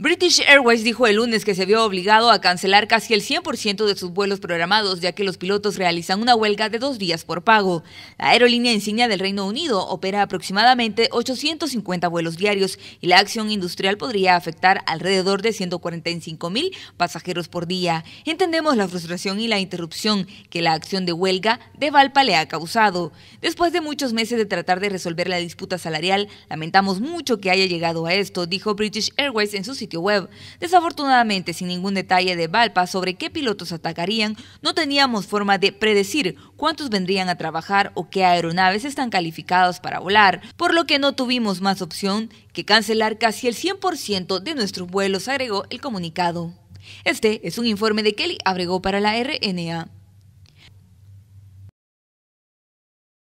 British Airways dijo el lunes que se vio obligado a cancelar casi el 100% de sus vuelos programados, ya que los pilotos realizan una huelga de 2 días por pago. La aerolínea insignia del Reino Unido opera aproximadamente 850 vuelos diarios y la acción industrial podría afectar alrededor de 145.000 pasajeros por día. Entendemos la frustración y la interrupción que la acción de huelga de Valpa le ha causado. Después de muchos meses de tratar de resolver la disputa salarial, lamentamos mucho que haya llegado a esto, dijo British Airways en su sitio web. Desafortunadamente, sin ningún detalle de Valpa sobre qué pilotos atacarían, no teníamos forma de predecir cuántos vendrían a trabajar o qué aeronaves están calificadas para volar, por lo que no tuvimos más opción que cancelar casi el 100% de nuestros vuelos, agregó el comunicado. Este es un informe de Kelly Abrego para la RNA.